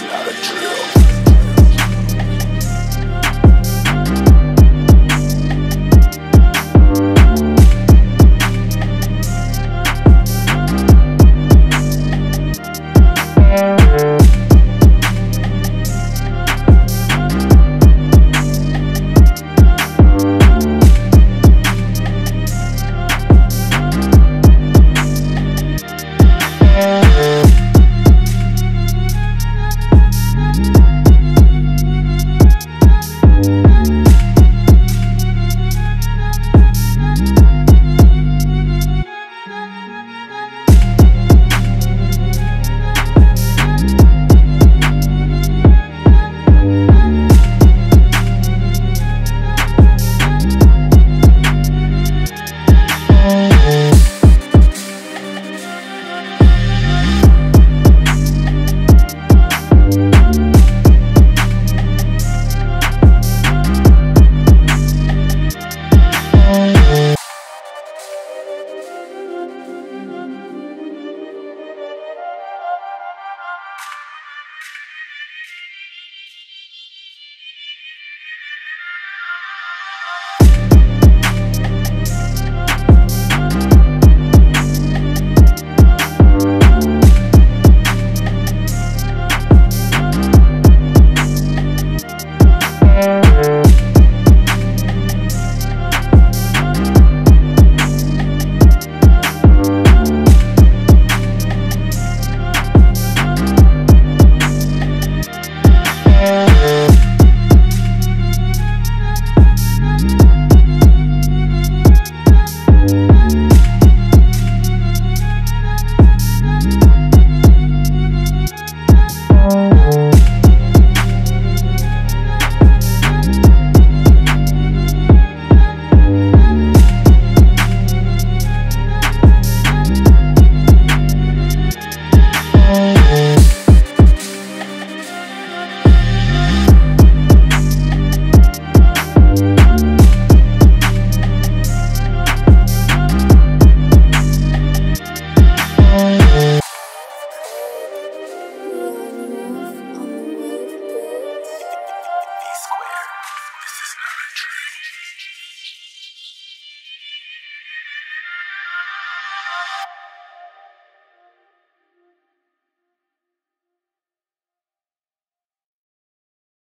It's not a drill.